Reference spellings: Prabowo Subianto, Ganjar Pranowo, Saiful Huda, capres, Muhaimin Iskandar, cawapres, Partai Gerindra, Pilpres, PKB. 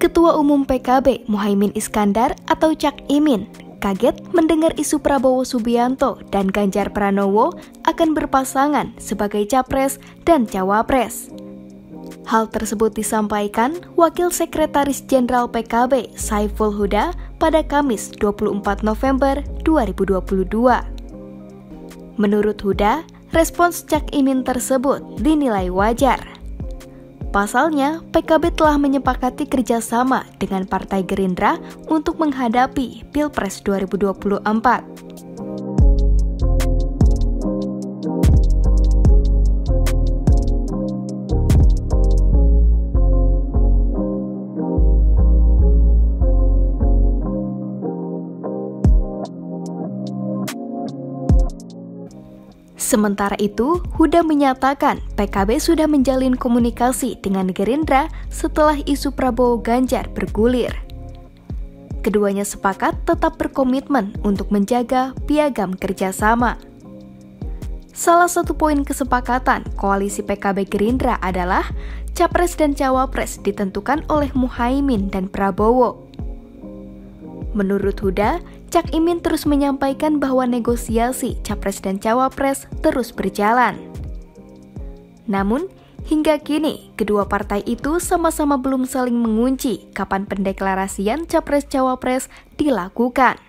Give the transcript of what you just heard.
Ketua Umum PKB Muhaimin Iskandar atau Cak Imin kaget mendengar isu Prabowo Subianto dan Ganjar Pranowo akan berpasangan sebagai capres dan cawapres. Hal tersebut disampaikan Wakil Sekretaris Jenderal PKB Saiful Huda pada Kamis 24 November 2022. Menurut Huda, respons Cak Imin tersebut dinilai wajar. Pasalnya, PKB telah menyepakati kerjasama dengan Partai Gerindra untuk menghadapi Pilpres 2024. Sementara itu, Huda menyatakan PKB sudah menjalin komunikasi dengan Gerindra setelah isu Prabowo Ganjar bergulir. Keduanya sepakat tetap berkomitmen untuk menjaga piagam kerjasama. Salah satu poin kesepakatan koalisi PKB Gerindra adalah capres dan cawapres ditentukan oleh Muhaimin dan Prabowo. Menurut Huda, Cak Imin terus menyampaikan bahwa negosiasi capres dan cawapres terus berjalan. Namun, hingga kini kedua partai itu sama-sama belum saling mengunci kapan pendeklarasian capres-cawapres dilakukan.